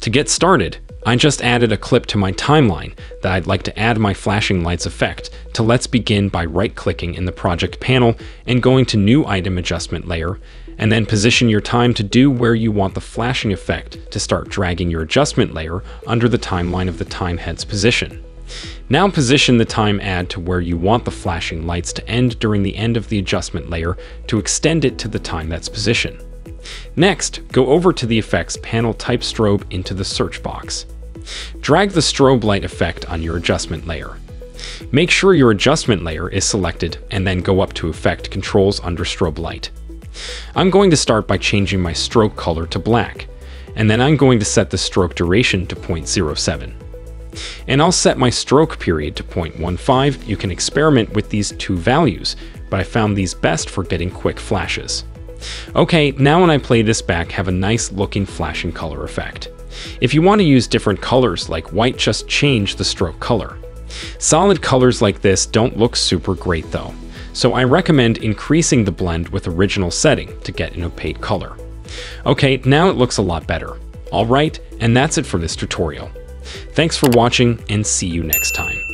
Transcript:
To get started, I just added a clip to my timeline that I'd like to add my flashing lights effect to. Let's begin by right-clicking in the project panel and going to new item adjustment layer, and then position your time to do where you want the flashing effect to start dragging your adjustment layer under the timeline of the time head's position. Now position the time add to where you want the flashing lights to end during the end of the adjustment layer to extend it to the time that's position. Next, go over to the effects panel, type strobe into the search box. Drag the strobe light effect on your adjustment layer. Make sure your adjustment layer is selected and then go up to effect controls under strobe light. I'm going to start by changing my stroke color to black, and then I'm going to set the stroke duration to 0.07. And I'll set my stroke period to 0.15. You can experiment with these two values, but I found these best for getting quick flashes. Okay, now when I play this back, have a nice looking flashing color effect. If you want to use different colors like white, just change the stroke color. Solid colors like this don't look super great though, so I recommend increasing the blend with original setting to get an opaque color. Okay, now it looks a lot better. Alright, and that's it for this tutorial. Thanks for watching, and see you next time.